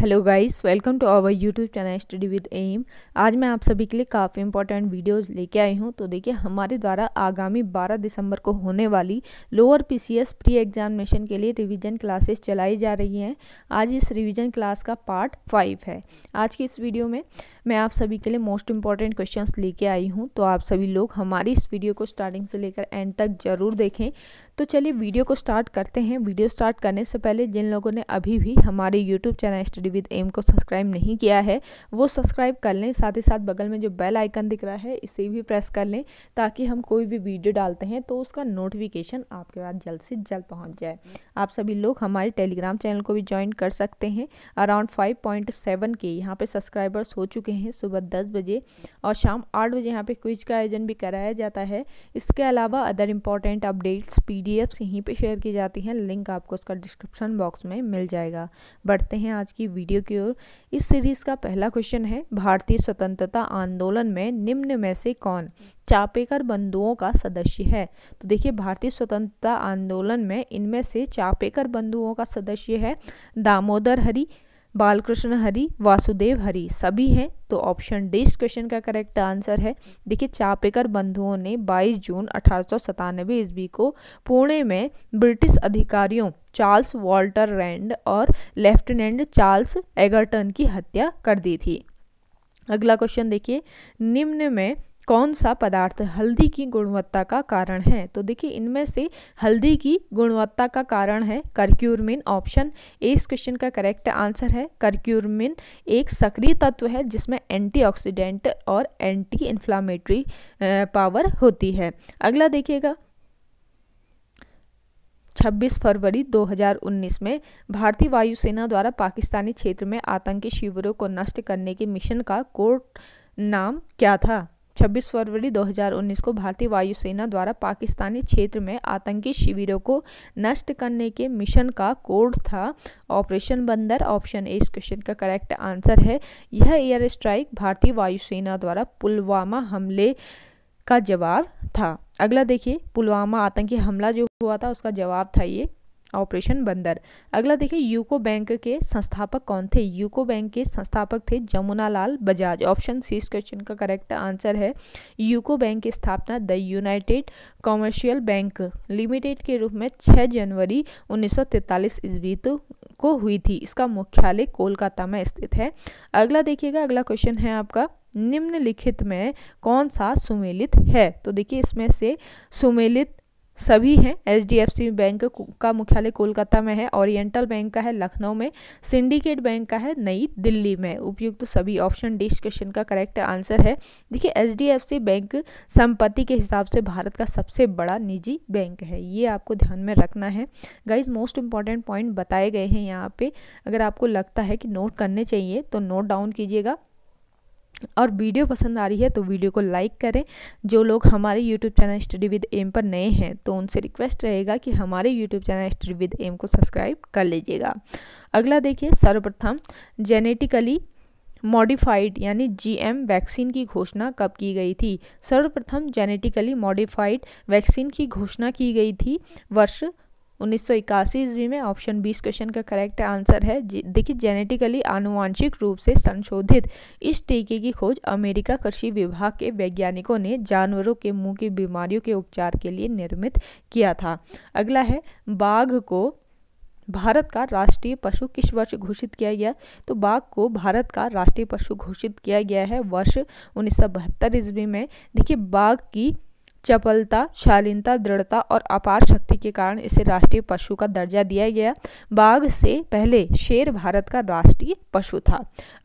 Hello guys, welcome to our YouTube channel study with M. आज मैं आप सभी के लिए काफ़ी इंपॉर्टेंट वीडियोस लेके आई हूं। तो देखिए, हमारे द्वारा आगामी 12 दिसंबर को होने वाली लोअर पीसीएस प्री एग्जामिनेशन के लिए रिवीजन क्लासेस चलाई जा रही हैं। आज इस रिवीजन क्लास का पार्ट 5 है। आज की इस वीडियो में मैं आप सभी के लिए मोस्ट इंपॉर्टेंट क्वेश्चन लेके आई हूँ। तो आप सभी लोग हमारी इस वीडियो को स्टार्टिंग से लेकर एंड तक जरूर देखें। तो चलिए वीडियो को स्टार्ट करते हैं। वीडियो स्टार्ट करने से पहले जिन लोगों ने अभी भी हमारे YouTube channel study with M को सब्सक्राइब नहीं किया है वो सब्सक्राइब कर लें। साथ ही साथ बगल में जो बेल आइकन दिख रहा है इसे भी प्रेस कर लें, ताकि हम कोई भी वीडियो डालते हैं तो उसका नोटिफिकेशन आपके पास जल्द से जल्द पहुंच जाए। आप सभी लोग हमारे टेलीग्राम चैनल को भी ज्वाइन कर सकते हैं। अराउंड 5.7 के यहाँ पे सब्सक्राइबर्स हो चुके हैं। सुबह 10 बजे और शाम 8 बजे यहाँ पे क्विज का आयोजन भी कराया जाता है। इसके अलावा अदर इंपॉर्टेंट अपडेट्स PDFs यहीं पर शेयर की जाती हैं। लिंक आपको उसका डिस्क्रिप्शन बॉक्स में मिल जाएगा। बढ़ते हैं आज की वीडियो की ओर। इस सीरीज का पहला क्वेश्चन है, भारतीय स्वतंत्रता आंदोलन में निम्न में से कौन चापेकर बंधुओं का सदस्य है? तो देखिए, भारतीय स्वतंत्रता आंदोलन में इनमें से चापेकर बंधुओं का सदस्य है दामोदर हरि, बालकृष्ण हरि, वासुदेव हरि, सभी हैं। तो ऑप्शन डी इस क्वेश्चन का करेक्ट आंसर है। देखिए, चापेकर बंधुओं ने 22 जून 1897 ईस्वी को पुणे में ब्रिटिश अधिकारियों चार्ल्स वॉल्टर रैंड और लेफ्टिनेंट चार्ल्स एगरटन की हत्या कर दी थी। अगला क्वेश्चन देखिए, निम्न में कौन सा पदार्थ हल्दी की गुणवत्ता का कारण है? तो देखिए, इनमें से हल्दी की गुणवत्ता का कारण है करक्यूमिन। ऑप्शन ए इस क्वेश्चन का करेक्ट आंसर है। करक्यूमिन एक सक्रिय तत्व है जिसमें एंटीऑक्सीडेंट और एंटी इन्फ्लामेटरी पावर होती है। अगला देखिएगा, 26 फरवरी 2019 में भारतीय वायुसेना द्वारा पाकिस्तानी क्षेत्र में आतंकी शिविरों को नष्ट करने के मिशन का कोड नाम क्या था? 26 फरवरी 2019 को भारतीय वायुसेना द्वारा पाकिस्तानी क्षेत्र में आतंकी शिविरों को नष्ट करने के मिशन का कोड था ऑपरेशन बंदर। ऑप्शन ए इस क्वेश्चन का करेक्ट आंसर है। यह एयर स्ट्राइक भारतीय वायुसेना द्वारा पुलवामा हमले का जवाब था। अगला देखिए, पुलवामा आतंकी हमला जो हुआ था उसका जवाब था ये ऑपरेशन बंदर। अगला देखिए, यूको बैंक के संस्थापक कौन थे? यूको बैंक के संस्थापक थे जमुनालाल बजाज। ऑप्शन सी इस क्वेश्चन का करेक्ट आंसर है। यूको बैंक की स्थापना the United Commercial Bank Limited के रूप में 6 जनवरी 1943 ईस्वी को हुई थी। इसका मुख्यालय कोलकाता में स्थित है। अगला देखिएगा, अगला क्वेश्चन है आपका, निम्नलिखित में कौन सा सुमेलित है? तो देखिए, इसमें से सुमेलित सभी हैं। HDFC बैंक का मुख्यालय कोलकाता में है, ओरिएंटल बैंक का है लखनऊ में, सिंडिकेट बैंक का है नई दिल्ली में, उपयुक्त तो सभी। ऑप्शन डी क्वेश्चन का करेक्ट आंसर है। देखिए, HDFC बैंक संपत्ति के हिसाब से भारत का सबसे बड़ा निजी बैंक है। ये आपको ध्यान में रखना है गाइज। मोस्ट इंपॉर्टेंट पॉइंट बताए गए हैं यहाँ पे। अगर आपको लगता है कि नोट करने चाहिए तो नोट डाउन कीजिएगा। और वीडियो पसंद आ रही है तो वीडियो को लाइक करें। जो लोग हमारे YouTube channel study with M पर नए हैं तो उनसे रिक्वेस्ट रहेगा कि हमारे YouTube channel study with M को सब्सक्राइब कर लीजिएगा। अगला देखिए, सर्वप्रथम जेनेटिकली मॉडिफाइड यानी GM वैक्सीन की घोषणा कब की गई थी? सर्वप्रथम जेनेटिकली मॉडिफाइड वैक्सीन की घोषणा की गई थी वर्ष 1981 ईस्वी में। ऑप्शन 20 क्वेश्चन का करेक्ट आंसर है। देखिए, जेनेटिकली आनुवांशिक रूप से संशोधित इस टीके की खोज अमेरिका कृषि विभाग के वैज्ञानिकों ने जानवरों के मुंह की बीमारियों के उपचार के लिए निर्मित किया था। अगला है, बाघ को भारत का राष्ट्रीय पशु किस वर्ष घोषित किया गया? तो बाघ को भारत का राष्ट्रीय पशु घोषित किया गया है वर्ष 1972 ईस्वी में। देखिए, बाघ की चपलता, शालीनता, दृढ़ता और अपार शक्ति के कारण इसे राष्ट्रीय पशु का दर्जा दिया गया। बाघ से पहले शेर भारत का राष्ट्रीय पशु था।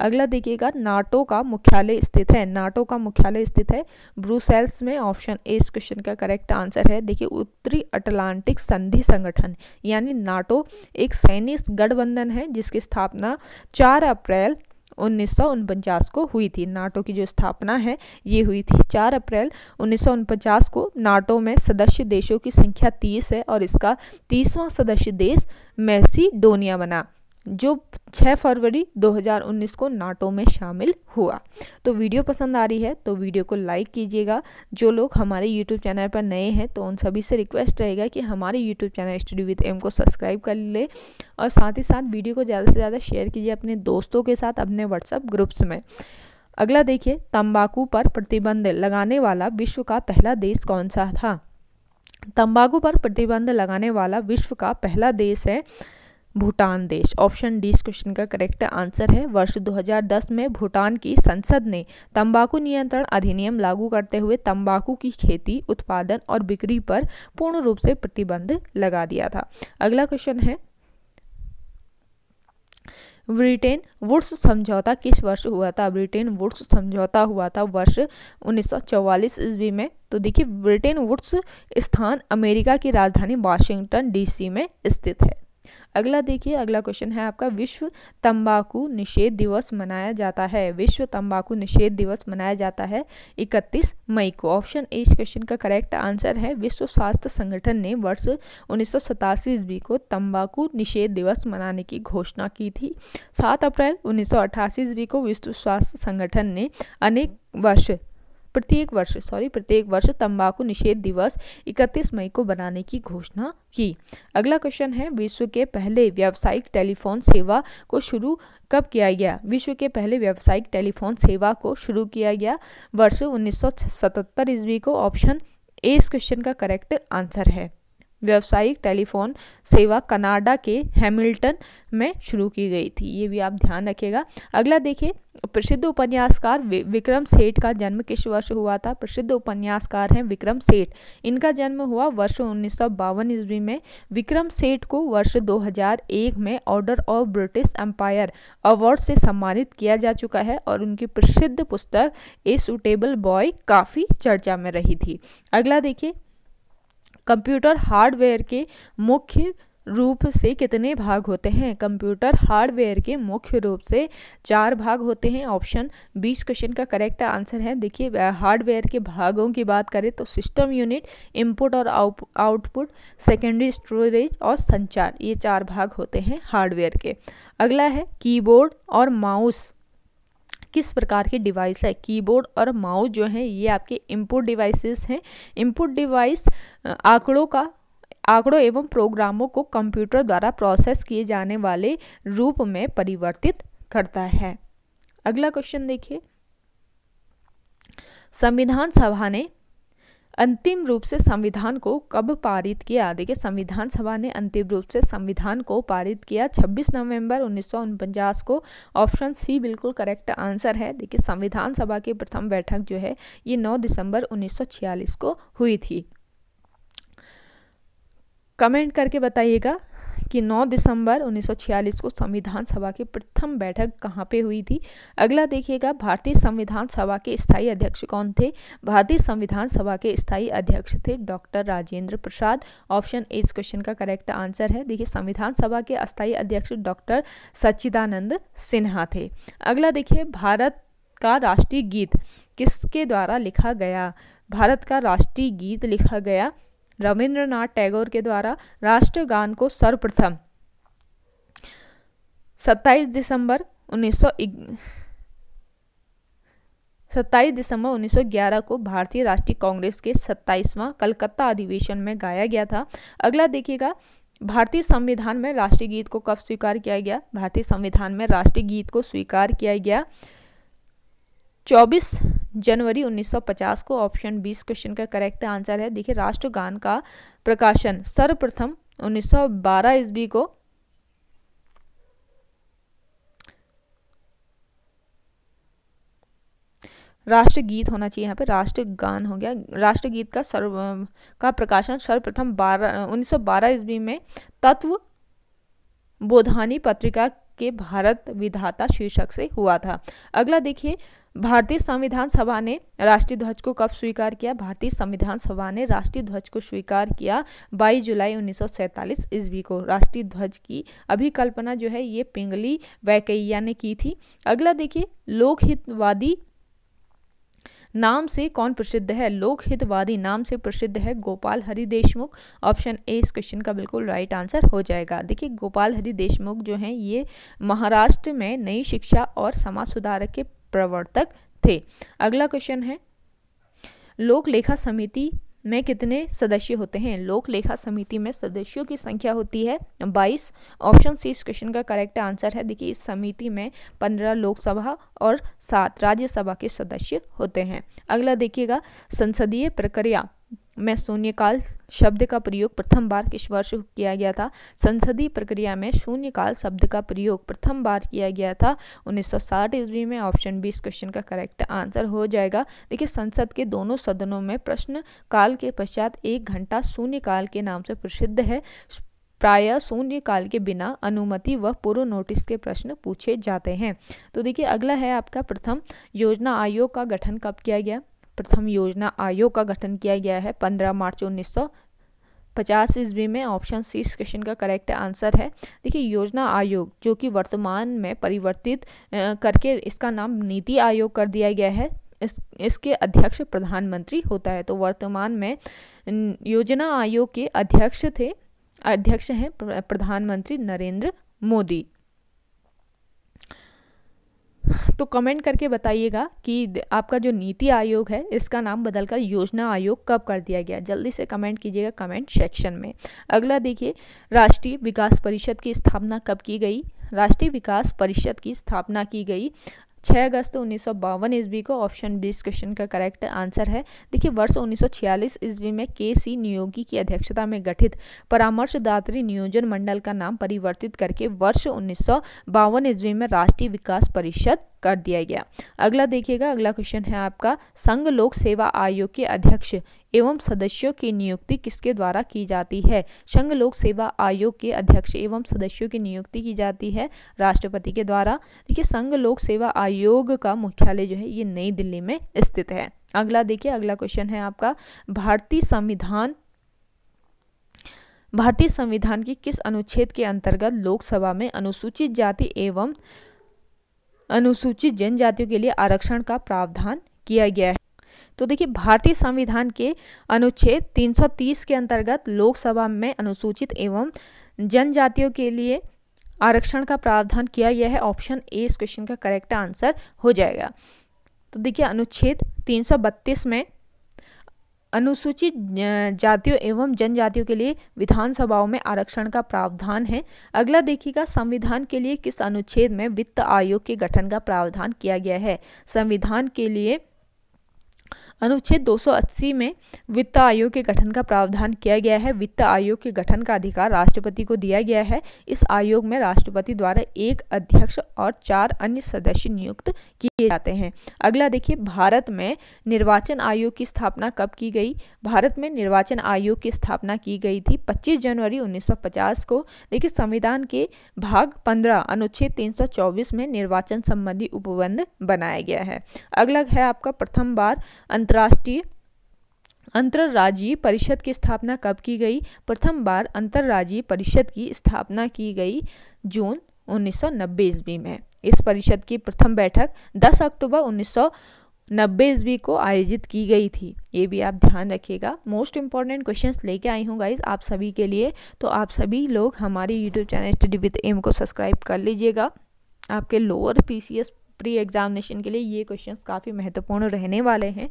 अगला देखिएगा, नाटो का मुख्यालय स्थित है। नाटो का मुख्यालय स्थित है ब्रुसेल्स में। ऑप्शन ए इस क्वेश्चन का करेक्ट आंसर है। देखिए, उत्तरी अटलांटिक संधि संगठन यानी नाटो एक सैनिक गठबंधन है जिसकी स्थापना 4 अप्रैल 1949 को हुई थी। नाटो की जो स्थापना है ये हुई थी 4 अप्रैल 1949 को। नाटो में सदस्य देशों की संख्या 30 है और इसका 30वां सदस्य देश मैसीडोनिया बना जो 6 फरवरी 2019 को नाटो में शामिल हुआ। तो वीडियो पसंद आ रही है तो वीडियो को लाइक कीजिएगा। जो लोग हमारे यूट्यूब चैनल पर नए हैं तो उन सभी से रिक्वेस्ट रहेगा कि हमारे YouTube channel study with M को सब्सक्राइब कर ले और साथ ही साथ वीडियो को ज़्यादा से ज़्यादा शेयर कीजिए अपने दोस्तों के साथ, अपने व्हाट्सएप ग्रुप्स में। अगला देखिए, तंबाकू पर प्रतिबंध लगाने वाला विश्व का पहला देश कौन सा था? तंबाकू पर प्रतिबंध लगाने वाला विश्व का पहला देश है भूटान देश। ऑप्शन डी इस क्वेश्चन का करेक्ट आंसर है। वर्ष 2010 में भूटान की संसद ने तंबाकू नियंत्रण अधिनियम लागू करते हुए तंबाकू की खेती, उत्पादन और बिक्री पर पूर्ण रूप से प्रतिबंध लगा दिया था। अगला क्वेश्चन है, ब्रिटेन वुड्स समझौता किस वर्ष हुआ था? ब्रिटेन वुड्स समझौता हुआ था वर्ष 1944 ईस्वी में। तो देखिए, ब्रिटेन वुड्स स्थान अमेरिका की राजधानी वाशिंगटन डीसी में स्थित है। अगला देखिए, अगला क्वेश्चन है आपका, विश्व तंबाकू निषेध दिवस मनाया जाता है, विश्व तंबाकू निषेध दिवस मनाया जाता है 31 मई को। ऑप्शन ए इस क्वेश्चन का करेक्ट आंसर है। विश्व स्वास्थ्य संगठन ने वर्ष 1987 ईस्वी को तंबाकू निषेध दिवस मनाने की घोषणा की थी। 7 अप्रैल 1988 ईस्वी को विश्व स्वास्थ्य संगठन ने प्रत्येक वर्ष तंबाकू निषेध दिवस 31 मई को बनाने की घोषणा की। अगला क्वेश्चन है, विश्व के पहले व्यावसायिक टेलीफोन सेवा को शुरू कब किया गया? विश्व के पहले व्यावसायिक टेलीफोन सेवा को शुरू किया गया वर्ष 1977 ईस्वी को। ऑप्शन ए इस क्वेश्चन का करेक्ट आंसर है। व्यावसायिक टेलीफोन सेवा कनाडा के हैमिल्टन में शुरू की गई थी, ये भी आप ध्यान रखिएगा। अगला देखिए, प्रसिद्ध उपन्यासकार विक्रम सेठ का जन्म किस वर्ष हुआ था? प्रसिद्ध उपन्यासकार हैं विक्रम सेठ, इनका जन्म हुआ वर्ष 1952 ईस्वी में। विक्रम सेठ को वर्ष 2001 में order of British Empire award से सम्मानित किया जा चुका है और उनकी प्रसिद्ध पुस्तक ए सूटेबल बॉय काफ़ी चर्चा में रही थी। अगला देखिए, कंप्यूटर हार्डवेयर के मुख्य रूप से कितने भाग होते हैं? कंप्यूटर हार्डवेयर के मुख्य रूप से 4 भाग होते हैं। ऑप्शन 20 क्वेश्चन का करेक्ट आंसर है। देखिए, हार्डवेयर के भागों की बात करें तो सिस्टम यूनिट, इनपुट और आउटपुट, सेकेंडरी स्टोरेज और संचार, ये 4 भाग होते हैं हार्डवेयर के। अगला है, कीबोर्ड और माउस किस प्रकार के डिवाइस है? कीबोर्ड और माउस जो हैं ये आपके इनपुट डिवाइसेस हैं। इनपुट डिवाइस आंकड़ों एवं प्रोग्रामों को कंप्यूटर द्वारा प्रोसेस किए जाने वाले रूप में परिवर्तित करता है। अगला क्वेश्चन देखिए, संविधान सभा ने अंतिम रूप से संविधान को कब पारित किया? देखिए, संविधान सभा ने अंतिम रूप से संविधान को पारित किया 26 नवंबर 1949 को। ऑप्शन सी बिल्कुल करेक्ट आंसर है। देखिए, संविधान सभा की प्रथम बैठक जो है ये 9 दिसंबर 1946 को हुई थी। कमेंट करके बताइएगा कि 9 दिसंबर 1946 को संविधान सभा की प्रथम बैठक कहाँ पे हुई थी। अगला देखिएगा, भारतीय संविधान सभा के स्थायी अध्यक्ष कौन थे? भारतीय संविधान सभा के स्थायी अध्यक्ष थे doctor Rajendra Prasad. Option A इस क्वेश्चन का करेक्ट आंसर है। देखिए, संविधान सभा के स्थायी अध्यक्ष डॉक्टर सच्चिदानंद सिन्हा थे। अगला देखिए, भारत का राष्ट्रीय गीत किसके द्वारा लिखा गया? भारत का राष्ट्रीय गीत लिखा गया रविंद्रनाथ टैगोर के द्वारा। राष्ट्रगान को सर्वप्रथम 27 दिसंबर 1911 को भारतीय राष्ट्रीय कांग्रेस के 27वां कलकत्ता अधिवेशन में गाया गया था। अगला देखिएगा, भारतीय संविधान में राष्ट्रीय गीत को कब स्वीकार किया गया? भारतीय संविधान में राष्ट्रीय गीत को स्वीकार किया गया 24 जनवरी 1950 को। ऑप्शन 20 क्वेश्चन का करेक्ट आंसर है। देखिए, राष्ट्रगान का प्रकाशन सर्वप्रथम 1912 ईस्वी को राष्ट्रगीत होना चाहिए, यहाँ पे राष्ट्रगान हो गया। राष्ट्रगीत का प्रकाशन सर्वप्रथम 1912 ईस्वी में तत्व बोधानी पत्रिका के भारत विधाता शीर्षक से हुआ था। अगला देखिए, भारतीय संविधान सभा ने राष्ट्रीय ध्वज को कब स्वीकार किया? भारतीय संविधान सभा ने राष्ट्रीय ध्वज को स्वीकार किया 22 जुलाई 1947 ईस्वी को। राष्ट्रीय ध्वज की अभिकल्पना जो है ये पिंगली वैकैया ने की थी। अगला देखिए, लोकहितवादी नाम से कौन प्रसिद्ध है? लोकहितवादी नाम से प्रसिद्ध है गोपाल हरि देशमुख। ऑप्शन ए इस क्वेश्चन का बिल्कुल राइट आंसर हो जाएगा। देखिए गोपाल हरि देशमुख जो हैं ये महाराष्ट्र में नई शिक्षा और समाज सुधारक के प्रवर्तक थे। अगला क्वेश्चन है लोक लेखा समिति में कितने सदस्य होते हैं? लोक लेखा समिति में सदस्यों की संख्या होती है 22। ऑप्शन सी इस क्वेश्चन का करेक्ट आंसर है। देखिए इस समिति में 15 लोकसभा और 7 राज्यसभा के सदस्य होते हैं। अगला देखिएगा संसदीय प्रक्रिया में शून्यकाल शब्द का प्रयोग प्रथम बार किस वर्ष किया गया था? संसदीय प्रक्रिया में शून्यकाल शब्द का प्रयोग प्रथम बार किया गया था 1960 ईस्वी में। ऑप्शन बी इस क्वेश्चन का करेक्ट आंसर हो जाएगा। देखिए संसद के दोनों सदनों में प्रश्न काल के पश्चात 1 घंटा शून्यकाल के नाम से प्रसिद्ध है। प्रायः शून्यकाल के बिना अनुमति व पूर्व नोटिस के प्रश्न पूछे जाते हैं। तो देखिए अगला है आपका प्रथम योजना आयोग का गठन कब किया गया? प्रथम योजना आयोग का गठन किया गया है 15 मार्च 1950 ईस्वी में। ऑप्शन सी इस क्वेश्चन का करेक्ट आंसर है। देखिए योजना आयोग जो कि वर्तमान में परिवर्तित करके इसका नाम नीति आयोग कर दिया गया है, इसके अध्यक्ष प्रधानमंत्री होता है। तो वर्तमान में योजना आयोग के अध्यक्ष हैं प्रधानमंत्री नरेंद्र मोदी। तो कमेंट करके बताइएगा कि आपका जो नीति आयोग है इसका नाम बदलकर योजना आयोग कब कर दिया गया। जल्दी से कमेंट कीजिएगा कमेंट सेक्शन में। अगला देखिए राष्ट्रीय विकास परिषद की स्थापना कब की गई? राष्ट्रीय विकास परिषद की स्थापना की गई 6 अगस्त 1952 ईस्वी को। ऑप्शन 20 क्वेश्चन का करेक्ट आंसर है। देखिए वर्ष 1946 ईस्वी में KC नियोगी की अध्यक्षता में गठित परामर्शदात्री नियोजन मंडल का नाम परिवर्तित करके वर्ष 1952 ईस्वी में राष्ट्रीय विकास परिषद कर दिया गया। अगला देखिएगा अगला क्वेश्चन है आपका संघ लोक सेवा आयोग के अध्यक्ष एवं सदस्यों की नियुक्ति किसके द्वारा की जाती है? संघ लोक सेवा आयोग के अध्यक्ष एवं सदस्यों की नियुक्ति की जाती है राष्ट्रपति के द्वारा। देखिए संघ लोक सेवा आयोग का मुख्यालय जो है ये नई दिल्ली में स्थित है। अगला देखिए अगला क्वेश्चन है आपका भारतीय संविधान की किस अनुच्छेद के अंतर्गत लोकसभा में अनुसूचित जाति एवं अनुसूचित जनजातियों के लिए आरक्षण का प्रावधान किया गया है? तो देखिए भारतीय संविधान के अनुच्छेद 330 के अंतर्गत लोकसभा में अनुसूचित एवं जनजातियों के लिए आरक्षण का प्रावधान किया गया है। ऑप्शन ए इस क्वेश्चन का करेक्ट आंसर हो जाएगा। तो देखिए अनुच्छेद 332 में अनुसूचित जातियों एवं जनजातियों के लिए विधानसभाओं में आरक्षण का प्रावधान है। अगला देखिएगा संविधान के लिए किस अनुच्छेद में वित्त आयोग के गठन का प्रावधान किया गया है? संविधान के लिए अनुच्छेद 280 में वित्त आयोग के गठन का प्रावधान किया गया है। वित्त आयोग के गठन का अधिकार राष्ट्रपति को दिया गया है। इस आयोग में राष्ट्रपति द्वारा 1 अध्यक्ष और 4 अन्य सदस्य नियुक्त किए जाते हैं। अगला देखिए भारत में निर्वाचन आयोग की स्थापना कब की गई? भारत में निर्वाचन आयोग की स्थापना की गई थी 25 जनवरी 1950 को। देखिए संविधान के भाग 15 अनुच्छेद 324 में निर्वाचन संबंधी उपबंध बनाया गया है। अगला है आपका प्रथम बार अंतर्राज्यीय परिषद की स्थापना कब की गई? प्रथम बार अंतर्राज्यीय परिषद की स्थापना की गई जून 1990 ईस्वी में। इस परिषद की प्रथम बैठक 10 अक्टूबर 1990 ईस्वी को आयोजित की गई थी। ये भी आप ध्यान रखिएगा। मोस्ट इंपॉर्टेंट क्वेश्चंस लेके आई हूँ गाइज आप सभी के लिए। तो आप सभी लोग हमारे YouTube channel study with M को सब्सक्राइब कर लीजिएगा। आपके लोअर PCS प्री एग्जामिनेशन के लिए ये क्वेश्चंस काफ़ी महत्वपूर्ण रहने वाले हैं।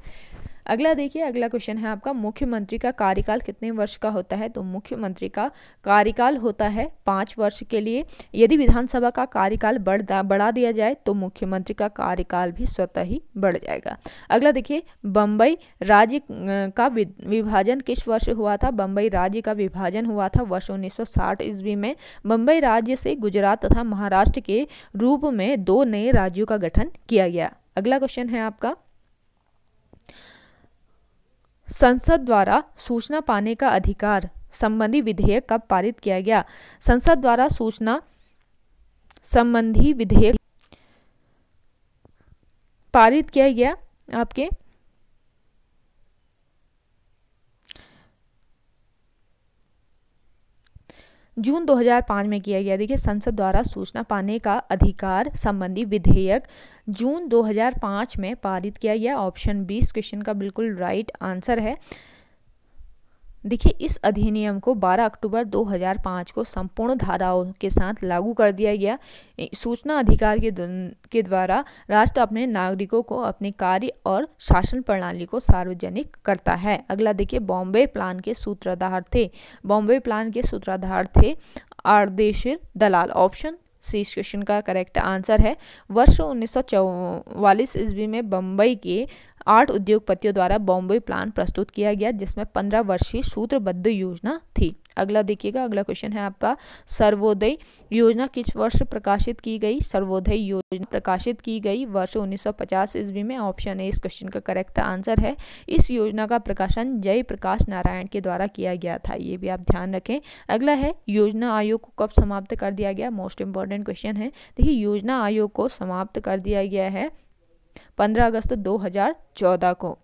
अगला देखिए अगला क्वेश्चन है आपका मुख्यमंत्री का कार्यकाल कितने वर्ष का होता है? तो मुख्यमंत्री का कार्यकाल होता है 5 वर्ष के लिए। यदि विधानसभा का कार्यकाल बढ़ा दिया जाए तो मुख्यमंत्री का कार्यकाल भी स्वतः ही बढ़ जाएगा। अगला देखिए बम्बई राज्य का विभाजन किस वर्ष हुआ था? बम्बई राज्य का विभाजन हुआ था वर्ष 1960 ईस्वी में। बम्बई राज्य से गुजरात तथा महाराष्ट्र के रूप में 2 नए राज्यों का गठन किया गया। अगला क्वेश्चन है आपका संसद द्वारा सूचना पाने का अधिकार संबंधी विधेयक कब पारित किया गया? संसद द्वारा सूचना संबंधी विधेयक पारित किया गया आपके जून 2005 में किया गया। देखिए, संसद द्वारा सूचना पाने का अधिकार संबंधी विधेयक जून 2005 में पारित किया गया। ऑप्शन 20 क्वेश्चन का बिल्कुल राइट आंसर है। देखिए, इस अधिनियम को 12 अक्टूबर 2005 को संपूर्ण धाराओं के साथ लागू कर दिया गया। सूचना अधिकार के द्वारा राष्ट्र अपने नागरिकों को अपने कार्य और शासन प्रणाली को सार्वजनिक करता है। अगला देखिए, बॉम्बे प्लान के सूत्रधार थे Ardeshir Dalal. Option C question का करेक्ट आंसर है। वर्ष 1944 ईस्वी में बम्बई के 8 उद्योगपतियों द्वारा बॉम्बे प्लान प्रस्तुत किया गया, जिसमें 15 वर्षीय सूत्रबद्ध योजना थी। अगला देखिएगा, अगला क्वेश्चन है आपका सर्वोदय योजना किस वर्ष प्रकाशित की गई? सर्वोदय योजना प्रकाशित की गई वर्ष 1950 ईस्वी में। ऑप्शन ए इस क्वेश्चन का करेक्ट आंसर है। इस योजना का प्रकाशन जयप्रकाश नारायण के द्वारा किया गया था, ये भी आप ध्यान रखें। अगला है, योजना आयोग को कब समाप्त कर दिया गया? मोस्ट इंपॉर्टेंट क्वेश्चन है। देखिए, योजना आयोग को समाप्त कर दिया गया है 15 अगस्त 2014 को।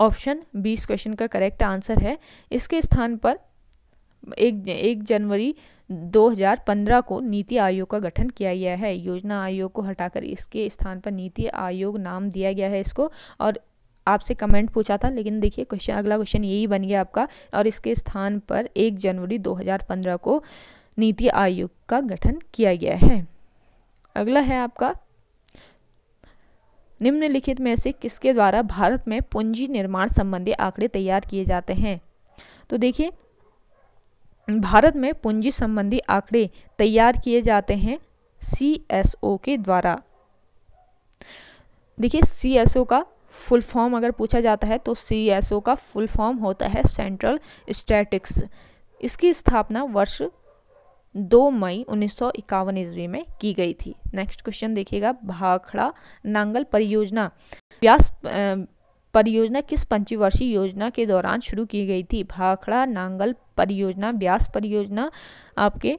ऑप्शन 20 क्वेश्चन का करेक्ट आंसर है। इसके स्थान पर 1 जनवरी 2015 को नीति आयोग का गठन किया गया है। योजना आयोग को हटाकर इसके स्थान पर नीति आयोग नाम दिया गया है इसको, और आपसे कमेंट पूछा था, लेकिन देखिए क्वेश्चन, अगला क्वेश्चन यही बन गया आपका, और इसके स्थान पर 1 जनवरी 2015 को नीति आयोग का गठन किया गया है। अगला है आपका, निम्नलिखित में से किसके द्वारा भारत में पूंजी निर्माण संबंधी आंकड़े तैयार किए जाते हैं? तो देखिए, भारत में पूंजी संबंधी आंकड़े तैयार किए जाते हैं CSO के द्वारा। देखिए, CSO का फुल फॉर्म अगर पूछा जाता है तो CSO का फुल फॉर्म होता है सेंट्रल स्टैटिस्टिक्स। इसकी स्थापना वर्ष 2 मई 1951 ईस्वी में की गई थी। नेक्स्ट क्वेश्चन देखिएगा, भाखड़ा नांगल परियोजना व्यास परियोजना किस पंचवर्षीय योजना के दौरान शुरू की गई थी? भाखड़ा नांगल परियोजना व्यास परियोजना आपके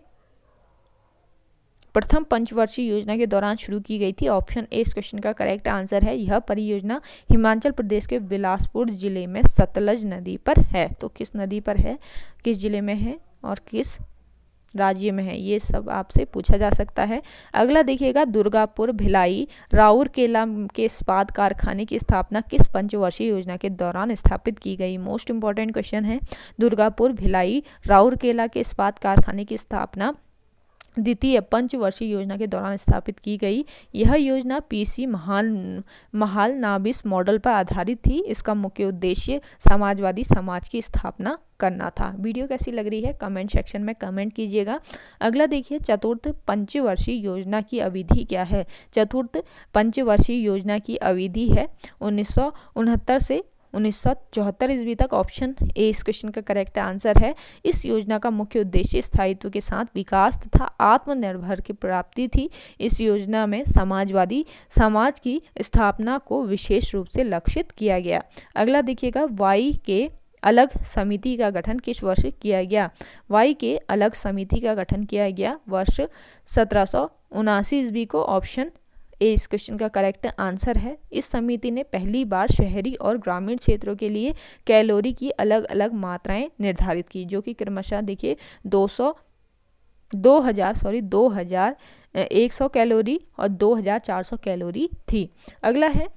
प्रथम पंचवर्षीय योजना के दौरान शुरू की गई थी। ऑप्शन ए इस क्वेश्चन का करेक्ट आंसर है। यह परियोजना हिमाचल प्रदेश के बिलासपुर जिले में सतलज नदी पर है। तो किस नदी पर है, किस जिले में है और किस राज्य में है, ये सब आपसे पूछा जा सकता है। अगला देखिएगा, दुर्गापुर भिलाई राउरकेला के इस्पात कारखाने की स्थापना किस पंचवर्षीय योजना के दौरान स्थापित की गई? मोस्ट इंपॉर्टेंट क्वेश्चन है। दुर्गापुर भिलाई राउरकेला के इस्पात कारखाने की स्थापना द्वितीय पंचवर्षीय योजना के दौरान स्थापित की गई। यह योजना PC महालनाबिस मॉडल पर आधारित थी। इसका मुख्य उद्देश्य समाजवादी समाज की स्थापना करना था। वीडियो कैसी लग रही है कमेंट सेक्शन में कमेंट कीजिएगा। अगला देखिए, चतुर्थ पंचवर्षीय योजना की अवधि क्या है? चतुर्थ पंचवर्षीय योजना की अवधि है 1969 से 1974 ईस्वी तक। ऑप्शन ए इस क्वेश्चन का करेक्ट आंसर है। इस योजना का मुख्य उद्देश्य स्थायित्व के साथ विकास तथा आत्मनिर्भर की प्राप्ति थी। इस योजना में समाजवादी समाज की स्थापना को विशेष रूप से लक्षित किया गया। अगला देखिएगा, वाई के अलग समिति का गठन किस वर्ष किया गया? वाई के अलग समिति का गठन किया गया वर्ष 1779 ईस्वी को। ऑप्शन इस क्वेश्चन का करेक्ट आंसर है। इस समिति ने पहली बार शहरी और ग्रामीण क्षेत्रों के लिए कैलोरी की अलग अलग मात्राएं निर्धारित की, जो कि क्रमशः देखिए 2100 कैलोरी और 2400 कैलोरी थी। अगला है,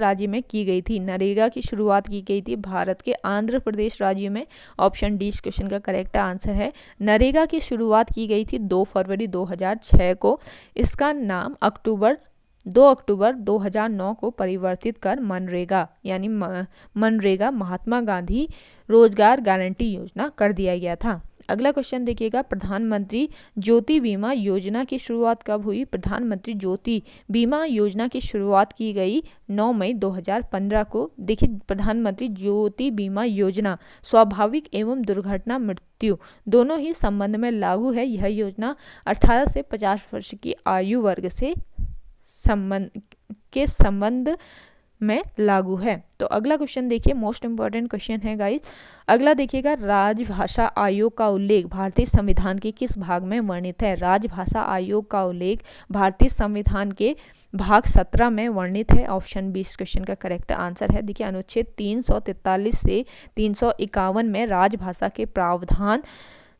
राज्य में की गई थी नरेगा की शुरुआत की गई थी? भारत के आंध्र प्रदेश राज्य में। ऑप्शन डी इस क्वेश्चन का करेक्ट आंसर है। नरेगा की शुरुआत की गई थी 2 फरवरी 2006 को। इसका नाम 2 अक्टूबर 2009 को परिवर्तित कर मनरेगा यानी मनरेगा महात्मा गांधी रोजगार गारंटी योजना कर दिया गया था। अगला क्वेश्चन देखिएगा, प्रधानमंत्री ज्योति बीमा योजना की शुरुआत कब हुई? प्रधानमंत्री ज्योति बीमा योजना की शुरुआत की गई 9 मई 2015 को। देखिए, प्रधानमंत्री ज्योति बीमा योजना स्वाभाविक एवं दुर्घटना मृत्यु दोनों ही संबंध में लागू है। यह योजना 18 से 50 वर्ष की आयु वर्ग से संबंध में लागू है। तो अगला क्वेश्चन देखिए, मोस्ट इंपॉर्टेंट क्वेश्चन है गाइस। अगला देखिएगा, राजभाषा आयोग का उल्लेख भारतीय संविधान के किस भाग में वर्णित है? राजभाषा आयोग का उल्लेख भारतीय संविधान के भाग 17 में वर्णित है। ऑप्शन बी इस क्वेश्चन का करेक्ट आंसर है। देखिए, अनुच्छेद 343 से 351 में राजभाषा के प्रावधान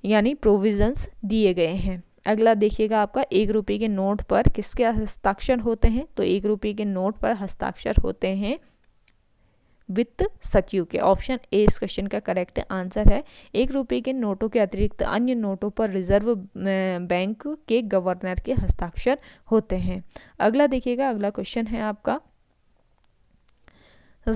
यानी प्रोविजंस दिए गए हैं। अगला देखिएगा आपका, 1 रुपये के नोट पर किसके हस्ताक्षर होते हैं? तो 1 रुपये के नोट पर हस्ताक्षर होते हैं वित्त सचिव के। ऑप्शन ए इस क्वेश्चन का करेक्ट आंसर है। 1 रुपये के नोटों के अतिरिक्त अन्य नोटों पर रिजर्व बैंक के गवर्नर के हस्ताक्षर होते हैं। अगला देखिएगा, अगला क्वेश्चन है आपका,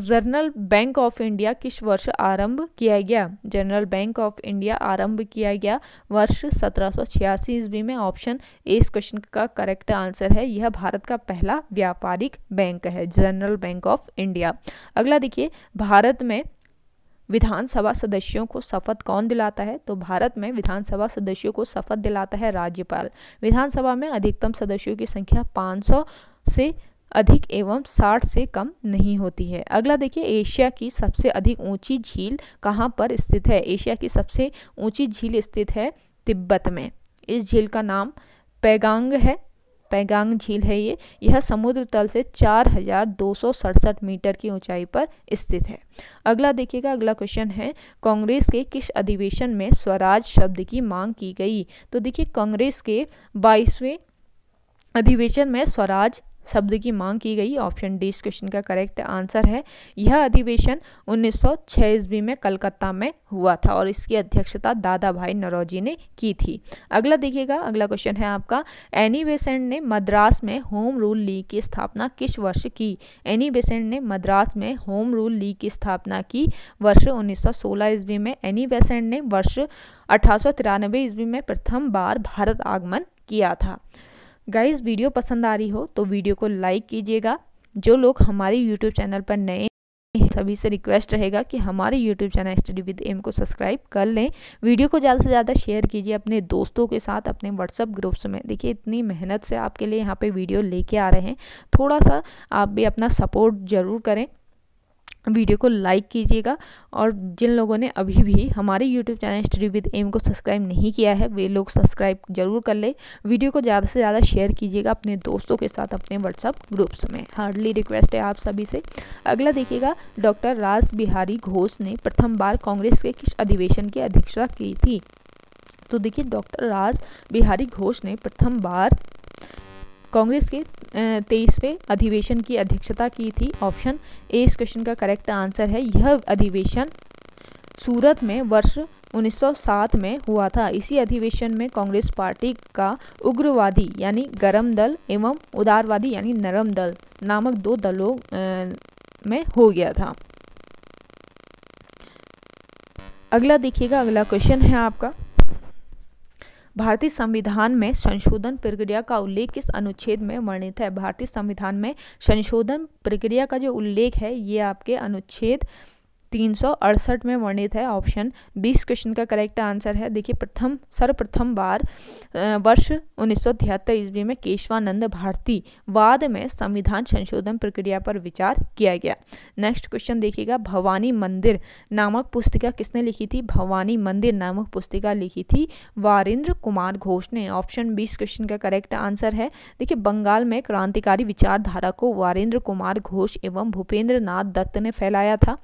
जनरल बैंक ऑफ इंडिया किस वर्ष आरंभ किया गया? जनरल बैंक ऑफ इंडिया आरंभ किया गया वर्ष 1786 ईस्वी में। ऑप्शन ए इस क्वेश्चन का करेक्ट आंसर है। यह भारत का पहला व्यापारिक बैंक है, जनरल बैंक ऑफ इंडिया। अगला देखिए, भारत में विधानसभा सदस्यों को शपथ कौन दिलाता है? तो भारत में विधानसभा सदस्यों को शपथ दिलाता है राज्यपाल। विधानसभा में अधिकतम सदस्यों की संख्या 500 से अधिक एवं 60 से कम नहीं होती है। अगला देखिए, एशिया की सबसे अधिक ऊंची झील कहाँ पर स्थित है? एशिया की सबसे ऊंची झील स्थित है तिब्बत में। इस झील का नाम पैगांग है, पैगांग झील है ये। यह समुद्र तल से 4,267 मीटर की ऊंचाई पर स्थित है। अगला देखिएगा, अगला क्वेश्चन है, कांग्रेस के किस अधिवेशन में स्वराज शब्द की मांग की गई? तो देखिए, कांग्रेस के 22वें अधिवेशन में स्वराज शब्द की मांग की गई। ऑप्शन डी इस क्वेश्चन का करेक्ट आंसर है। यह अधिवेशन 1906 ईस्वी में कलकत्ता में हुआ था और इसकी अध्यक्षता दादा भाई नौरोजी ने की थी। अगला देखिएगा, अगला क्वेश्चन है आपका, एनी बेसेंट ने मद्रास में होम रूल लीग की स्थापना किस वर्ष की? एनी बेसेंट ने मद्रास में होम रूल लीग की स्थापना की वर्ष 1916 ईस्वी में। एनी बेसेंट ने वर्ष 1893 ईस्वी में प्रथम बार भारत आगमन किया था। गाइस, वीडियो पसंद आ रही हो तो वीडियो को लाइक कीजिएगा। जो लोग हमारे यूट्यूब चैनल पर नए हैं, सभी से रिक्वेस्ट रहेगा कि हमारे YouTube channel study with M को सब्सक्राइब कर लें। वीडियो को ज़्यादा से ज़्यादा शेयर कीजिए अपने दोस्तों के साथ, अपने व्हाट्सअप ग्रुप्स में। देखिए, इतनी मेहनत से आपके लिए यहाँ पे वीडियो लेके आ रहे हैं, थोड़ा सा आप भी अपना सपोर्ट ज़रूर करें। वीडियो को लाइक कीजिएगा और जिन लोगों ने अभी भी हमारे YouTube channel study with M को सब्सक्राइब नहीं किया है, वे लोग सब्सक्राइब जरूर कर ले। वीडियो को ज़्यादा से ज़्यादा शेयर कीजिएगा अपने दोस्तों के साथ, अपने व्हाट्सअप ग्रुप्स में। हार्डली रिक्वेस्ट है आप सभी से। अगला देखिएगा, डॉक्टर राज बिहारी घोष ने प्रथम बार कांग्रेस के किस अधिवेशन की अध्यक्षता की थी? तो देखिए, डॉक्टर राज बिहारी घोष ने प्रथम बार कांग्रेस के 23वें अधिवेशन की अध्यक्षता की थी। ऑप्शन ए इस क्वेश्चन का करेक्ट आंसर है। यह अधिवेशन सूरत में वर्ष 1907 में हुआ था। इसी अधिवेशन में कांग्रेस पार्टी का उग्रवादी यानी गरम दल एवं उदारवादी यानी नरम दल नामक दो दलों में हो गया था। अगला देखिएगा, अगला क्वेश्चन है आपका, भारतीय संविधान में संशोधन प्रक्रिया का उल्लेख किस अनुच्छेद में वर्णित है? भारतीय संविधान में संशोधन प्रक्रिया का जो उल्लेख है, ये आपके अनुच्छेद 368 में वर्णित है। ऑप्शन 20 क्वेश्चन का करेक्ट आंसर है। देखिए, सर्वप्रथम बार वर्ष 1973 ईस्वी में केशवानंद भारती वाद में संविधान संशोधन प्रक्रिया पर विचार किया गया। नेक्स्ट क्वेश्चन देखिएगा, भवानी मंदिर नामक पुस्तिका किसने लिखी थी? भवानी मंदिर नामक पुस्तिका लिखी थी वारेंद्र कुमार घोष ने। ऑप्शन 20 क्वेश्चन का करेक्ट आंसर है। देखिए, बंगाल में क्रांतिकारी विचारधारा को वारेंद्र कुमार घोष एवं भूपेंद्र नाथ दत्त ने फैलाया था।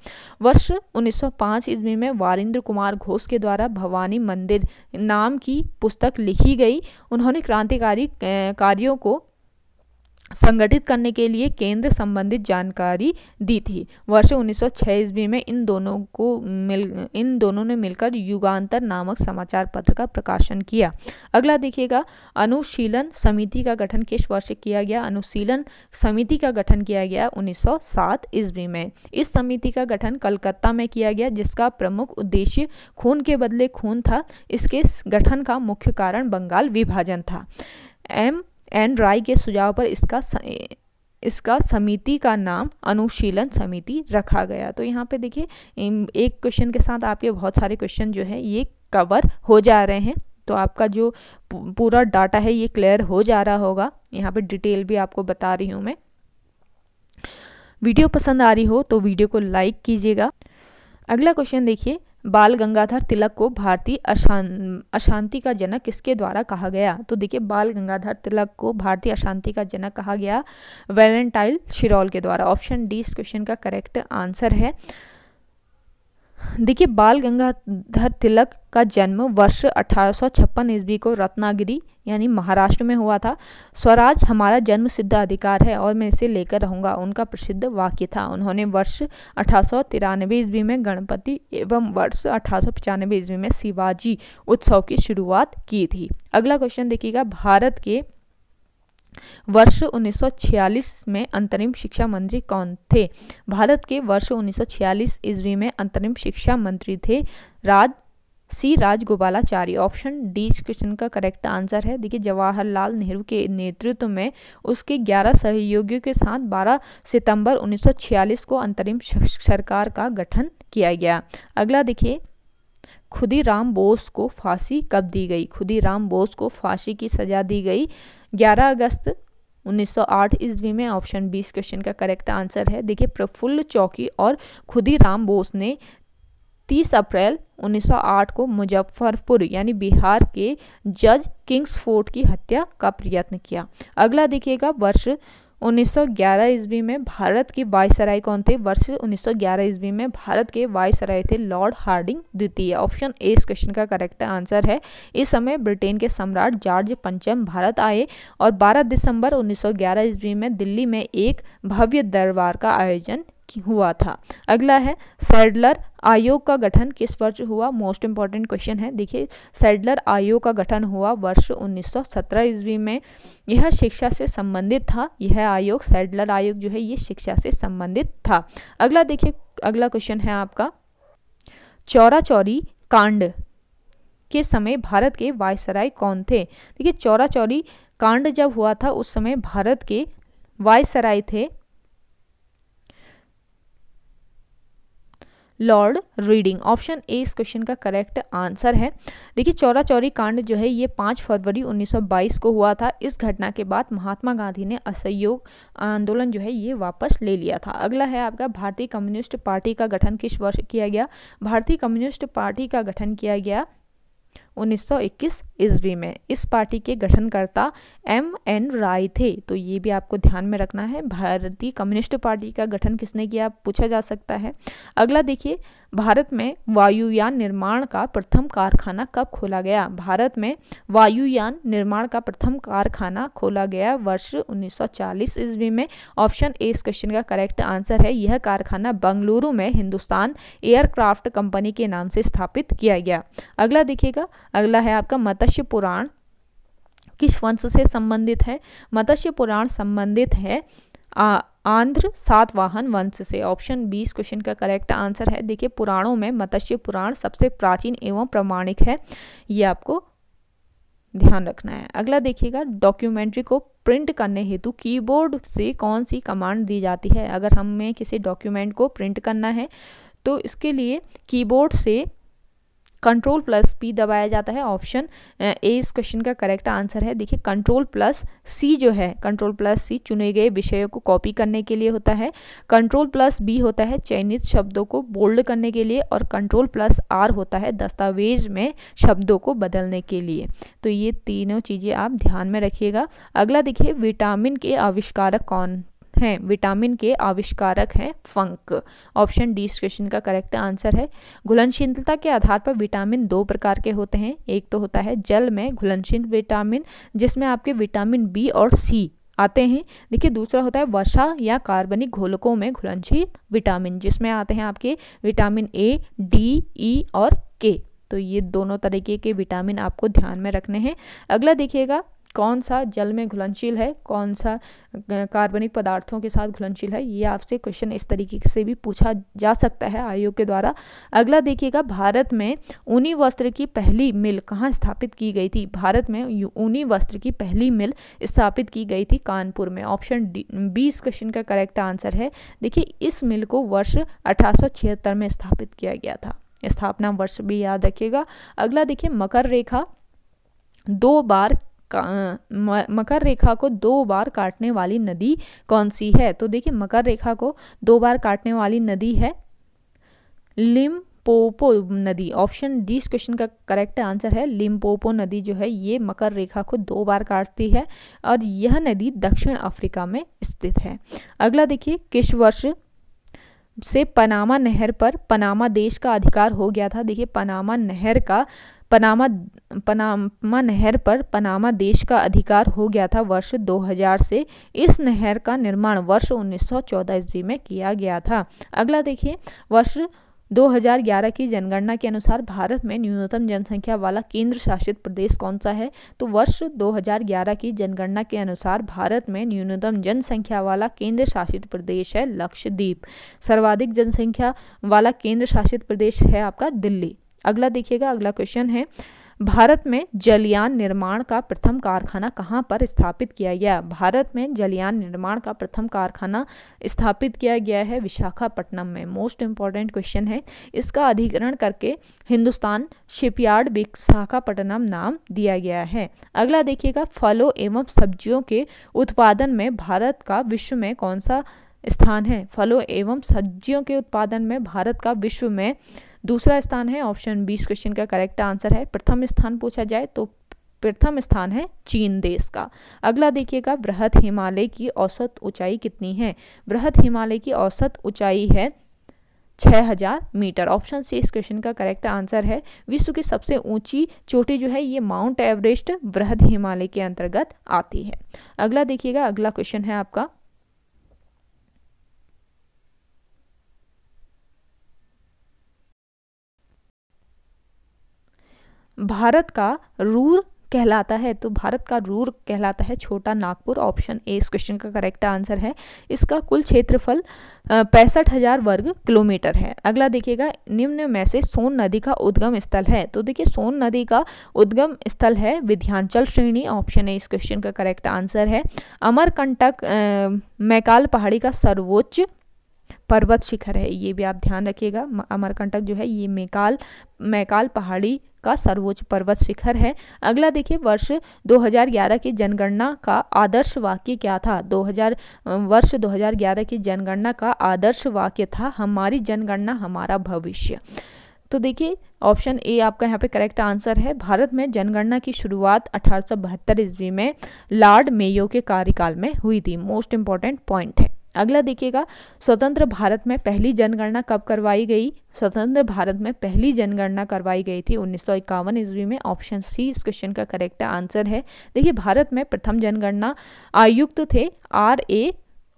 1905 ईस्वी में वारेंद्र कुमार घोष के द्वारा भवानी मंदिर नाम की पुस्तक लिखी गई। उन्होंने क्रांतिकारी कार्यों को संगठित करने के लिए केंद्र संबंधित जानकारी दी थी। वर्ष 1906 ईस्वी में इन दोनों ने मिलकर युगांतर नामक समाचार पत्र का प्रकाशन किया। अगला देखिएगा, अनुशीलन समिति का गठन किस वर्ष किया गया? अनुशीलन समिति का गठन किया गया 1907 ईस्वी में। इस समिति का गठन कलकत्ता में किया गया, जिसका प्रमुख उद्देश्य खून के बदले खून था। इसके गठन का मुख्य कारण बंगाल विभाजन था। एन रॉय के सुझाव पर इसका समिति का नाम अनुशीलन समिति रखा गया। तो यहाँ पे देखिए, एक क्वेश्चन के साथ आपके बहुत सारे क्वेश्चन जो है ये कवर हो जा रहे हैं, तो आपका जो पूरा डाटा है ये क्लियर हो जा रहा होगा। यहाँ पे डिटेल भी आपको बता रही हूँ मैं। वीडियो पसंद आ रही हो तो वीडियो को लाइक कीजिएगा। अगला क्वेश्चन देखिए, बाल गंगाधर तिलक को भारतीय अशांति का जनक किसके द्वारा कहा गया? तो देखिए बाल गंगाधर तिलक को भारतीय अशांति का जनक कहा गया वैलेंटाइन शिरोल के द्वारा। ऑप्शन डी इस क्वेश्चन का करेक्ट आंसर है। देखिए बाल गंगाधर तिलक का जन्म वर्ष 1856 ईस्वी को रत्नागिरी यानी महाराष्ट्र में हुआ था। स्वराज हमारा जन्म सिद्ध अधिकार है और मैं इसे लेकर रहूँगा उनका प्रसिद्ध वाक्य था। उन्होंने वर्ष 1893 ईस्वी में गणपति एवं वर्ष 1895 ईस्वी में शिवाजी उत्सव की शुरुआत की थी। अगला क्वेश्चन देखिएगा, भारत के वर्ष 1946 में अंतरिम शिक्षा मंत्री कौन थे? भारत के वर्ष 1946 ईस्वी में अंतरिम शिक्षा मंत्री थे राजगोपालाचारी। ऑप्शन डी इस क्वेश्चन का करेक्ट आंसर है। देखिए जवाहरलाल नेहरू के नेतृत्व में उसके 11 सहयोगियों के साथ 12 सितंबर 1946 को अंतरिम सरकार का गठन किया गया। अगला देखिए, खुदीराम बोस को फांसी कब दी गई? खुदीराम बोस को फांसी की सजा दी गई 11 अगस्त 1908 ईस्वी में। ऑप्शन 20 क्वेश्चन का करेक्ट आंसर है। देखिए प्रफुल्ल चौकी और खुदीराम बोस ने 30 अप्रैल 1908 को मुजफ्फरपुर यानी बिहार के जज किंग्सफोर्ड की हत्या का प्रयत्न किया। अगला देखिएगा, वर्ष 1911 ईस्वी में भारत के वायसराय कौन थे? वर्ष 1911 ईस्वी में भारत के वायसराय थे लॉर्ड हार्डिंग द्वितीय। ऑप्शन ए इस क्वेश्चन का करेक्ट आंसर है। इस समय ब्रिटेन के सम्राट जॉर्ज पंचम भारत आए और 12 दिसंबर 1911 ईस्वी में दिल्ली में एक भव्य दरबार का आयोजन हुआ था। अगला है, सैडलर आयोग का गठन किस वर्ष हुआ? मोस्ट इंपॉर्टेंट क्वेश्चन है। देखिए सैडलर आयोग का गठन हुआ वर्ष 1917 ईस्वी में। यह शिक्षा से संबंधित था। यह आयोग सैडलर आयोग जो है ये शिक्षा से संबंधित था। अगला देखिए, अगला क्वेश्चन है आपका, चौरा चौरी कांड के समय भारत के वायसराय कौन थे? देखिए चौरा चौरी कांड जब हुआ था उस समय भारत के वायसराय थे लॉर्ड रीडिंग। ऑप्शन ए इस क्वेश्चन का करेक्ट आंसर है। देखिए चौरा चौरी कांड जो है ये 5 फरवरी 1922 को हुआ था। इस घटना के बाद महात्मा गांधी ने असहयोग आंदोलन जो है ये वापस ले लिया था। अगला है आपका, भारतीय कम्युनिस्ट पार्टी का गठन किस वर्ष किया गया? भारतीय कम्युनिस्ट पार्टी का गठन किया गया 1921 ईस्वी में। इस पार्टी के गठनकर्ता MN रॉय थे, तो ये भी आपको ध्यान में रखना है। भारतीय कम्युनिस्ट पार्टी का गठन किसने किया पूछा जा सकता है। अगला देखिए, भारत में वायुयान निर्माण का प्रथम कारखाना कब खोला गया? भारत में वायुयान निर्माण का प्रथम कारखाना खोला गया वर्ष 1940 ईस्वी में। ऑप्शन ए इस क्वेश्चन का करेक्ट आंसर है। यह कारखाना बंगलुरु में हिंदुस्तान एयरक्राफ्ट कंपनी के नाम से स्थापित किया गया। अगला देखिएगा, अगला है आपका, मत्स्य पुराण किस वंश से संबंधित है? मत्स्य पुराण संबंधित है आंध्र सातवाहन वंश से। ऑप्शन 20 क्वेश्चन का करेक्ट आंसर है। देखिए पुराणों में मत्स्य पुराण सबसे प्राचीन एवं प्रामाणिक है, ये आपको ध्यान रखना है। अगला देखिएगा, डॉक्यूमेंट्री को प्रिंट करने हेतु कीबोर्ड से कौन सी कमांड दी जाती है? अगर हमें किसी डॉक्यूमेंट को प्रिंट करना है तो इसके लिए कीबोर्ड से Ctrl+P दबाया जाता है। ऑप्शन ए इस क्वेश्चन का करेक्ट आंसर है। देखिए Ctrl+C जो है, Ctrl+C चुने गए विषयों को कॉपी करने के लिए होता है। Ctrl+B होता है चयनित शब्दों को बोल्ड करने के लिए, और Ctrl+R होता है दस्तावेज में शब्दों को बदलने के लिए। तो ये तीनों चीज़ें आप ध्यान में रखिएगा। अगला देखिए, विटामिन के आविष्कारक कौन हैं? विटामिन के आविष्कारक हैं फंक। ऑप्शन डी इस क्वेश्चन का करेक्ट आंसर है। घुलनशीलता के आधार पर विटामिन 2 प्रकार के होते हैं। एक तो होता है जल में घुलनशील विटामिन, जिसमें आपके विटामिन B और C आते हैं। देखिए दूसरा होता है वर्षा या कार्बनिक घोलकों में घुलनशील विटामिन, जिसमें आते हैं आपके विटामिन A, D, E और K। तो ये दोनों तरीके के विटामिन आपको ध्यान में रखने हैं। अगला देखिएगा, कौन सा जल में घुलनशील है, कौन सा कार्बनिक पदार्थों के साथ घुलनशील है, ये आपसे क्वेश्चन इस तरीके से भी पूछा जा सकता है आयोग के द्वारा। अगला देखिएगा, भारत में ऊनी वस्त्र की पहली मिल कहाँ स्थापित की गई थी? भारत में ऊनी वस्त्र की पहली मिल स्थापित की गई थी कानपुर में। ऑप्शन बी इस क्वेश्चन का करेक्ट आंसर है। देखिए इस मिल को वर्ष 1876 में स्थापित किया गया था। स्थापना वर्ष भी याद रखिएगा। अगला देखिए, मकर रेखा 2 बार मकर रेखा को दो बार काटने वाली नदी कौन सी है? तो देखिए मकर रेखा को दो बार काटने वाली नदी है लिम्पोपो नदी। ऑप्शन डी इस क्वेश्चन का करेक्ट आंसर है। लिम्पोपो नदी जो है ये मकर रेखा को दो बार काटती है और यह नदी दक्षिण अफ्रीका में स्थित है। अगला देखिए, किस वर्ष से पनामा नहर पर पनामा देश का अधिकार हो गया था? देखिए पनामा नहर का पनामा नहर पर पनामा देश का अधिकार हो गया था वर्ष 2000 से। इस नहर का निर्माण वर्ष 1914 ईस्वी में किया गया था। अगला देखिए, वर्ष 2011 की जनगणना के अनुसार भारत में न्यूनतम जनसंख्या वाला केंद्र शासित प्रदेश कौन सा है? तो वर्ष 2011 की जनगणना के अनुसार भारत में न्यूनतम जनसंख्या वाला केंद्र शासित प्रदेश है लक्षद्वीप। सर्वाधिक जनसंख्या वाला केंद्र शासित प्रदेश है आपका दिल्ली। अगला देखिएगा, अगला क्वेश्चन है, भारत में जलयान निर्माण का प्रथम कारखाना कहाँ पर स्थापित किया गया? भारत में जलयान निर्माण का प्रथम कारखाना स्थापित किया गया है विशाखापट्टनम में। मोस्ट इम्पॉर्टेंट क्वेश्चन है। इसका अधिग्रहण करके हिंदुस्तान शिपयार्ड विशाखापट्टनम नाम दिया गया है। अगला देखिएगा, फलों एवं सब्जियों के उत्पादन में भारत का विश्व में कौन सा स्थान है? फलों एवं सब्जियों के उत्पादन में भारत का विश्व में दूसरा स्थान है। ऑप्शन 20 क्वेश्चन का करेक्ट आंसर है। प्रथम स्थान पूछा जाए तो प्रथम स्थान है चीन देश का। अगला देखिएगा, बृहत हिमालय की औसत ऊंचाई कितनी है? बृहत हिमालय की औसत ऊंचाई है 6000 मीटर। ऑप्शन सी इस क्वेश्चन का करेक्ट आंसर है। विश्व की सबसे ऊंची चोटी जो है ये माउंट एवरेस्ट बृहत हिमालय के अंतर्गत आती है। अगला देखिएगा, अगला क्वेश्चन है आपका, भारत का रूर कहलाता है? तो भारत का रूर कहलाता है छोटा नागपुर। ऑप्शन ए इस क्वेश्चन का करेक्ट आंसर है। इसका कुल क्षेत्रफल 65,000 वर्ग किलोमीटर है। अगला देखिएगा, निम्न में से सोन नदी का उद्गम स्थल है? तो देखिए सोन नदी का उद्गम स्थल है विंध्याचल श्रेणी। ऑप्शन ए इस क्वेश्चन का करेक्ट आंसर है। अमरकंटक मैकाल पहाड़ी का सर्वोच्च पर्वत शिखर है, ये भी आप ध्यान रखिएगा। अमरकंटक जो है ये मैकाल पहाड़ी का सर्वोच्च पर्वत शिखर है। अगला देखिए, वर्ष 2011 की जनगणना का आदर्श वाक्य क्या था? वर्ष 2011 की जनगणना का आदर्श वाक्य था हमारी जनगणना हमारा भविष्य। तो देखिए ऑप्शन ए आपका यहाँ पे करेक्ट आंसर है। भारत में जनगणना की शुरुआत 1872 ईस्वी में लॉर्ड मेयो के कार्यकाल में हुई थी। मोस्ट इंपॉर्टेंट पॉइंट है। अगला देखिएगा, स्वतंत्र भारत में पहली जनगणना कब करवाई गई? स्वतंत्र भारत में पहली जनगणना करवाई गई थी 1951 ईस्वी में। ऑप्शन सी इस क्वेश्चन का करेक्ट आंसर है। देखिए भारत में प्रथम जनगणना आयुक्त थे RA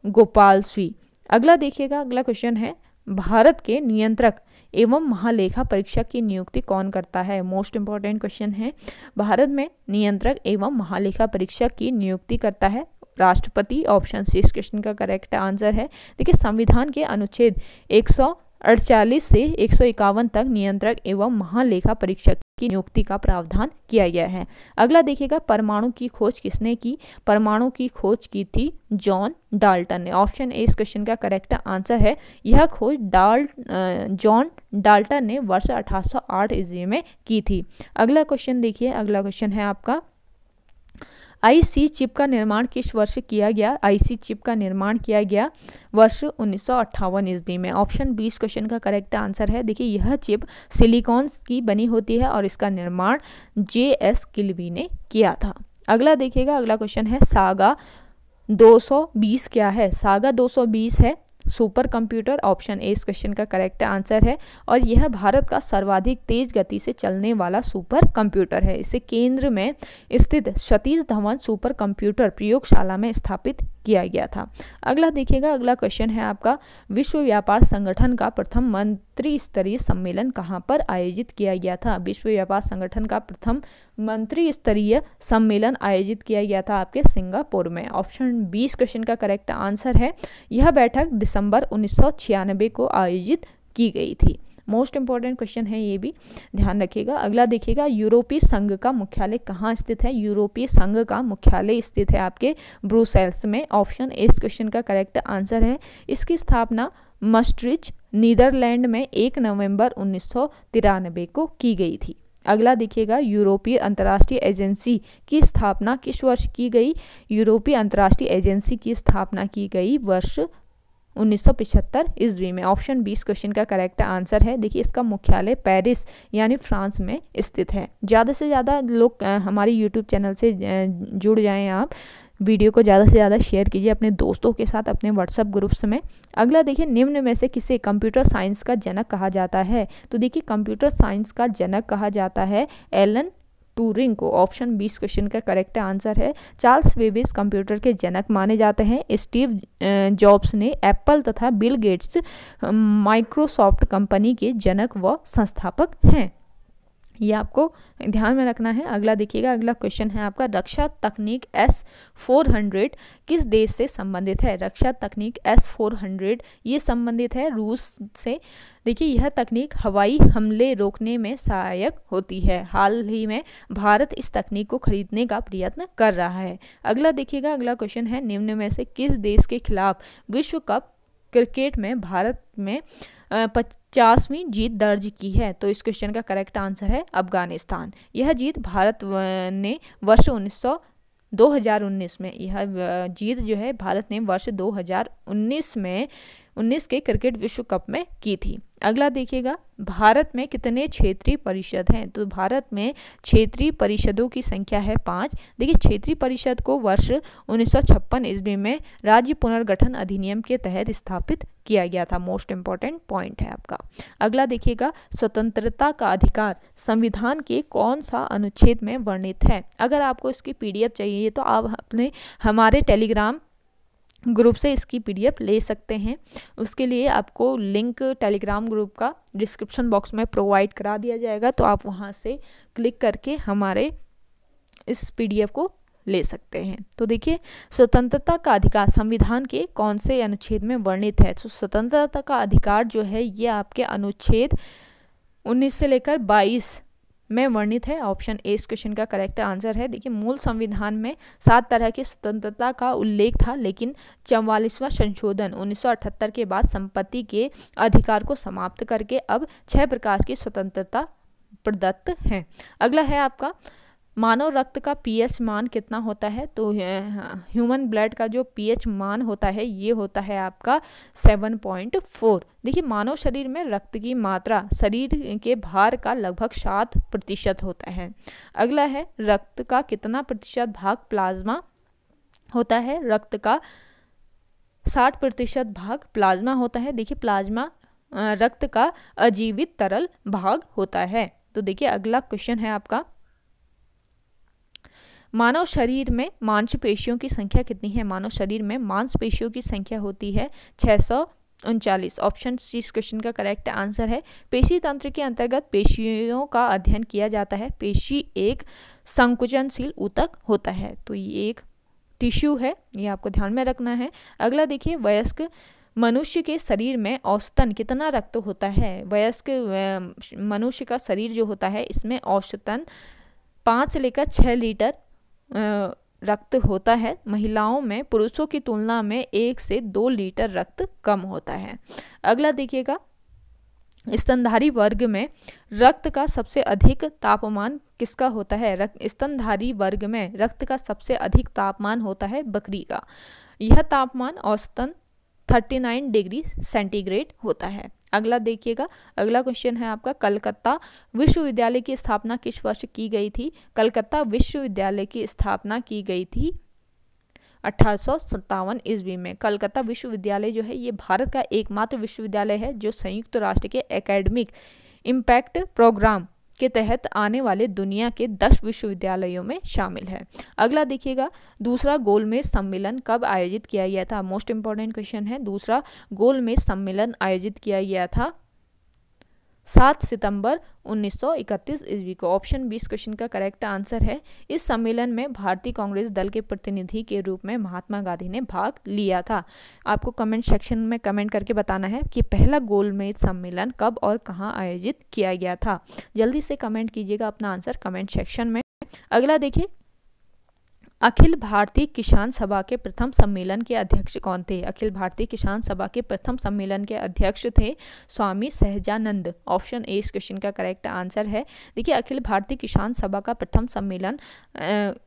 गोपाल स्वी। अगला देखिएगा, अगला क्वेश्चन है, भारत के नियंत्रक एवं महालेखा परीक्षक की नियुक्ति कौन करता है? मोस्ट इंपॉर्टेंट क्वेश्चन है। भारत में नियंत्रक एवं महालेखा परीक्षक की नियुक्ति करता है राष्ट्रपति। ऑप्शन सी इस क्वेश्चन का करेक्ट आंसर है। देखिए संविधान के अनुच्छेद 148 से 151 तक नियंत्रक एवं महालेखा परीक्षक की नियुक्ति का प्रावधान किया गया है। अगला देखिएगा, परमाणु की खोज किसने की? परमाणु की खोज की थी जॉन डाल्टन ने। ऑप्शन ए इस क्वेश्चन का करेक्ट आंसर है। यह खोज जॉन डाल्टन ने वर्ष 1808 ईस्वी में की थी। अगला क्वेश्चन देखिए, अगला क्वेश्चन है आपका, IC चिप का निर्माण किस वर्ष किया गया? IC चिप का निर्माण किया गया वर्ष 1958 ईस्वी में। ऑप्शन 20 क्वेश्चन का करेक्ट आंसर है। देखिए यह चिप सिलिकॉन की बनी होती है और इसका निर्माण JS किल्वी ने किया था। अगला देखिएगा, अगला क्वेश्चन है, सागा 220 क्या है? सागा 220 है सुपर कंप्यूटर। ऑप्शन ए इस क्वेश्चन का करेक्ट आंसर है। और यह भारत का सर्वाधिक तेज गति से चलने वाला सुपर कंप्यूटर है। इसे केंद्र में स्थित सतीश धवन सुपर कंप्यूटर प्रयोगशाला में स्थापित किया गया था। अगला देखिएगा, अगला क्वेश्चन है आपका, विश्व व्यापार संगठन का प्रथम मंत्री स्तरीय सम्मेलन कहाँ पर आयोजित किया गया था? विश्व व्यापार संगठन का प्रथम मंत्री स्तरीय सम्मेलन आयोजित किया गया था आपके सिंगापुर में। ऑप्शन 20 क्वेश्चन का करेक्ट आंसर है। यह बैठक दिसंबर 1996 को आयोजित की गई थी। मोस्ट इंपॉर्टेंट क्वेश्चन है, ये भी ध्यान रखिएगा। अगला देखिएगा, यूरोपीय संघ का मुख्यालय कहाँ स्थित है? यूरोपीय संघ का मुख्यालय स्थित है आपके ब्रुसेल्स में। ऑप्शन इस क्वेश्चन का करेक्ट आंसर है। इसकी स्थापना मस्ट्रिच नीदरलैंड में 1 नवंबर 1993 को की गई थी। अगला देखिएगा यूरोपीय अंतर्राष्ट्रीय एजेंसी की स्थापना किस वर्ष की गई। यूरोपीय अंतर्राष्ट्रीय एजेंसी की स्थापना की गई वर्ष 1975 ईस्वी में। ऑप्शन 20 क्वेश्चन का करेक्ट आंसर है। देखिए इसका मुख्यालय पेरिस यानी फ्रांस में स्थित है। ज़्यादा से ज़्यादा लोग हमारे यूट्यूब चैनल से जुड़ जाएं। आप वीडियो को ज़्यादा से ज़्यादा शेयर कीजिए अपने दोस्तों के साथ, अपने व्हाट्सएप ग्रुप्स में। अगला देखिए निम्न में से किसे कंप्यूटर साइंस का जनक कहा जाता है। तो देखिए कंप्यूटर साइंस का जनक कहा जाता है एलन टूरिंग को। ऑप्शन 20 क्वेश्चन का करेक्ट आंसर है। चार्ल्स बेबेज कंप्यूटर के जनक माने जाते हैं। स्टीव जॉब्स ने एप्पल तथा बिल गेट्स माइक्रोसॉफ्ट कंपनी के जनक व संस्थापक हैं। ये आपको ध्यान में रखना है। अगला देखिएगा, अगला क्वेश्चन है आपका रक्षा तकनीक S-400 किस देश से संबंधित है। रक्षा तकनीक S-400 ये संबंधित है रूस से। देखिए यह तकनीक हवाई हमले रोकने में सहायक होती है। हाल ही में भारत इस तकनीक को खरीदने का प्रयत्न कर रहा है। अगला देखिएगा, अगला क्वेश्चन है निम्न में से किस देश के खिलाफ विश्व कप क्रिकेट में भारत में 50वीं जीत दर्ज की है। तो इस क्वेश्चन का करेक्ट आंसर है अफगानिस्तान। यह जीत भारत ने वर्ष 2019 में, यह जीत जो है भारत ने वर्ष 2019 में 19 के क्रिकेट विश्व कप में की थी। अगला देखिएगा भारत में कितने क्षेत्रीय परिषद हैं। तो भारत में क्षेत्रीय परिषदों की संख्या है 5। देखिए क्षेत्रीय परिषद को वर्ष 1956 ईस्वी में राज्य पुनर्गठन अधिनियम के तहत स्थापित किया गया था। मोस्ट इम्पॉर्टेंट पॉइंट है आपका। अगला देखिएगा स्वतंत्रता का अधिकार संविधान के कौन सा अनुच्छेद में वर्णित है। अगर आपको इसकी PDF चाहिए तो आप अपने हमारे टेलीग्राम ग्रुप से इसकी PDF ले सकते हैं। उसके लिए आपको लिंक टेलीग्राम ग्रुप का डिस्क्रिप्शन बॉक्स में प्रोवाइड करा दिया जाएगा, तो आप वहां से क्लिक करके हमारे इस PDF को ले सकते हैं। तो देखिए स्वतंत्रता का अधिकार संविधान के कौन से अनुच्छेद में वर्णित है। तो स्वतंत्रता का अधिकार जो है ये आपके अनुच्छेद 19 से लेकर 22 में वर्णित है। ऑप्शन ए इस क्वेश्चन का करेक्ट आंसर है। देखिए मूल संविधान में 7 तरह की स्वतंत्रता का उल्लेख था, लेकिन 44वां संशोधन 1978 के बाद संपत्ति के अधिकार को समाप्त करके अब 6 प्रकार की स्वतंत्रता प्रदत्त हैं। अगला है आपका मानव रक्त का pH मान कितना होता है। तो ह्यूमन ब्लड का जो pH मान होता है ये होता है आपका 7.4। देखिए मानव शरीर में रक्त की मात्रा शरीर के भार का लगभग 7% होता है। अगला है रक्त का कितना प्रतिशत भाग प्लाज्मा होता है। रक्त का 60% भाग प्लाज्मा होता है। देखिए प्लाज्मा रक्त का अजीवित तरल भाग होता है। तो देखिए अगला क्वेश्चन है आपका मानव शरीर में मांसपेशियों की संख्या कितनी है। मानव शरीर में मांसपेशियों की संख्या होती है 639। ऑप्शन सी इस क्वेश्चन का करेक्ट आंसर है। पेशी तंत्र के अंतर्गत पेशियों का अध्ययन किया जाता है। पेशी एक संकुचनशील ऊतक होता है। तो ये एक टिश्यू है, ये आपको ध्यान में रखना है। अगला देखिए वयस्क मनुष्य के शरीर में औसतन कितना रक्त होता है। वयस्क मनुष्य का शरीर जो होता है इसमें औसतन 5 से लेकर 6 लीटर रक्त होता है। महिलाओं में पुरुषों की तुलना में 1 से 2 लीटर रक्त कम होता है। अगला देखिएगा स्तनधारी वर्ग में रक्त का सबसे अधिक तापमान किसका होता है। स्तनधारी वर्ग में रक्त का सबसे अधिक तापमान होता है बकरी का। यह तापमान औसतन 39 डिग्री सेंटीग्रेड होता है। अगला देखिएगा, अगला क्वेश्चन है आपका कलकत्ता विश्वविद्यालय की स्थापना किस वर्ष की गई थी। कलकत्ता विश्वविद्यालय की स्थापना की गई थी 1857 ईस्वी में। कलकत्ता विश्वविद्यालय जो है ये भारत का एकमात्र विश्वविद्यालय है जो संयुक्त राष्ट्र के एकेडमिक इम्पैक्ट प्रोग्राम के तहत आने वाले दुनिया के 10 विश्वविद्यालयों में शामिल है। अगला देखिएगा दूसरा गोलमेज सम्मेलन कब आयोजित किया गया था। मोस्ट इम्पॉर्टेंट क्वेश्चन है। दूसरा गोलमेज सम्मेलन आयोजित किया गया था 7 सितंबर 1931 ईस्वी को। ऑप्शन 20 क्वेश्चन का करेक्ट आंसर है। इस सम्मेलन में भारतीय कांग्रेस दल के प्रतिनिधि के रूप में महात्मा गांधी ने भाग लिया था। आपको कमेंट सेक्शन में कमेंट करके बताना है कि पहला गोलमेज सम्मेलन कब और कहां आयोजित किया गया था। जल्दी से कमेंट कीजिएगा अपना आंसर कमेंट सेक्शन में। अगला देखिए अखिल भारतीय किसान सभा के प्रथम सम्मेलन के अध्यक्ष कौन थे? अखिल भारतीय किसान सभा के प्रथम सम्मेलन के अध्यक्ष थे स्वामी सहजानंद। ऑप्शन ए इस क्वेश्चन का करेक्ट आंसर है। देखिए अखिल भारतीय किसान सभा का प्रथम सम्मेलन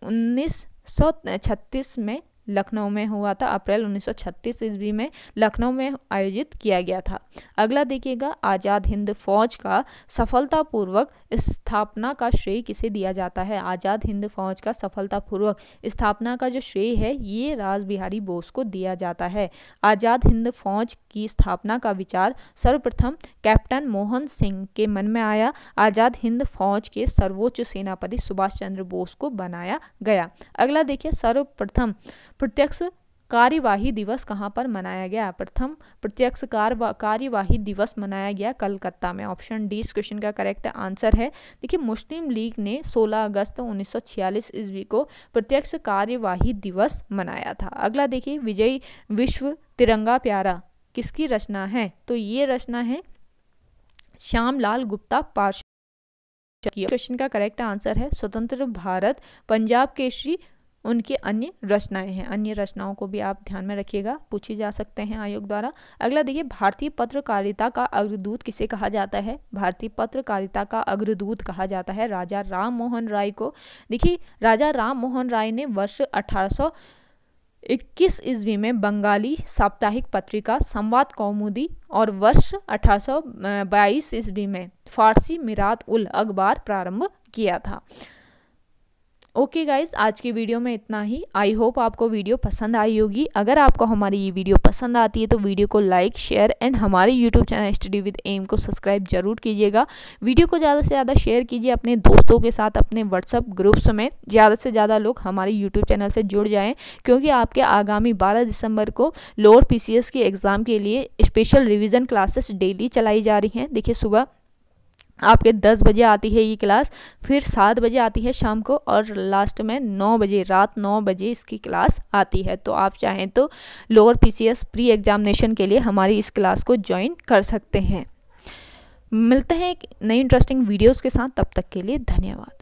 1936 में लखनऊ में हुआ था। अप्रैल 1936 ईस्वी में लखनऊ में आयोजित किया गया था। अगला देखिएगा, आज़ाद हिंद फौज का सफलतापूर्वक स्थापना का श्रेय किसे दिया जाता है? आज़ाद हिंद फौज का सफलतापूर्वक स्थापना का जो श्रेय है ये राज बिहारी बोस को दिया जाता है। आज़ाद हिंद फौज की स्थापना का विचार सर्वप्रथम कैप्टन मोहन सिंह के मन में आया। आज़ाद हिंद फौज के सर्वोच्च सेनापति सुभाष चंद्र बोस को बनाया गया। अगला देखिए, सर्वप्रथम प्रत्यक्ष कार्यवाही दिवस कहाँ पर मनाया गया? प्रथम प्रत्यक्ष कार्यवाही दिवस मनाया गया कलकत्ता में। ऑप्शन डी इस क्वेश्चन का करेक्ट आंसर है। देखिए मुस्लिम लीग ने 16 अगस्त 1946 ईस्वी को प्रत्यक्ष कार्यवाही दिवस मनाया था। अगला देखिए, विजयी विश्व तिरंगा प्यारा किसकी रचना है? तो ये रचना है श्यामलाल गुप्ता पार्षद की। क्वेश्चन का करेक्ट आंसर है स्वतंत्र भारत, पंजाब केसरी उनकी अन्य रचनाएं हैं। अन्य रचनाओं को भी आप ध्यान में रखिएगा, पूछे जा सकते हैं आयोग द्वारा। अगला देखिए, भारतीय पत्रकारिता का अग्रदूत किसे कहा जाता है? भारतीय पत्रकारिता का अग्रदूत कहा जाता है राजा राम मोहन राय को। देखिए राजा राम मोहन राय ने वर्ष 1821 ईस्वी में बंगाली साप्ताहिक पत्रिका संवाद कौमुदी और वर्ष 1822 ईस्वी में फारसी मिरात उल अखबार प्रारंभ किया था। ओके गाइज, आज की वीडियो में इतना ही। आई होप आपको वीडियो पसंद आई होगी। अगर आपको हमारी ये वीडियो पसंद आती है तो वीडियो को लाइक, शेयर एंड हमारे YouTube channel study with M को सब्सक्राइब जरूर कीजिएगा। वीडियो को ज़्यादा से ज़्यादा शेयर कीजिए अपने दोस्तों के साथ, अपने व्हाट्सअप ग्रुप्स में ज़्यादा से ज़्यादा लोग हमारे यूट्यूब चैनल से जुड़ जाएँ, क्योंकि आपके आगामी 12 दिसंबर को लोअर PCS की एग्ज़ाम के लिए स्पेशल रिविज़न क्लासेस डेली चलाई जा रही हैं। देखिए सुबह आपके 10 बजे आती है ये क्लास, फिर 7 बजे आती है शाम को, और लास्ट में 9 बजे, रात 9 बजे इसकी क्लास आती है। तो आप चाहें तो लोअर PCS प्री एग्जामिनेशन के लिए हमारी इस क्लास को ज्वाइन कर सकते हैं। मिलते हैं एक नई इंटरेस्टिंग वीडियोस के साथ, तब तक के लिए धन्यवाद।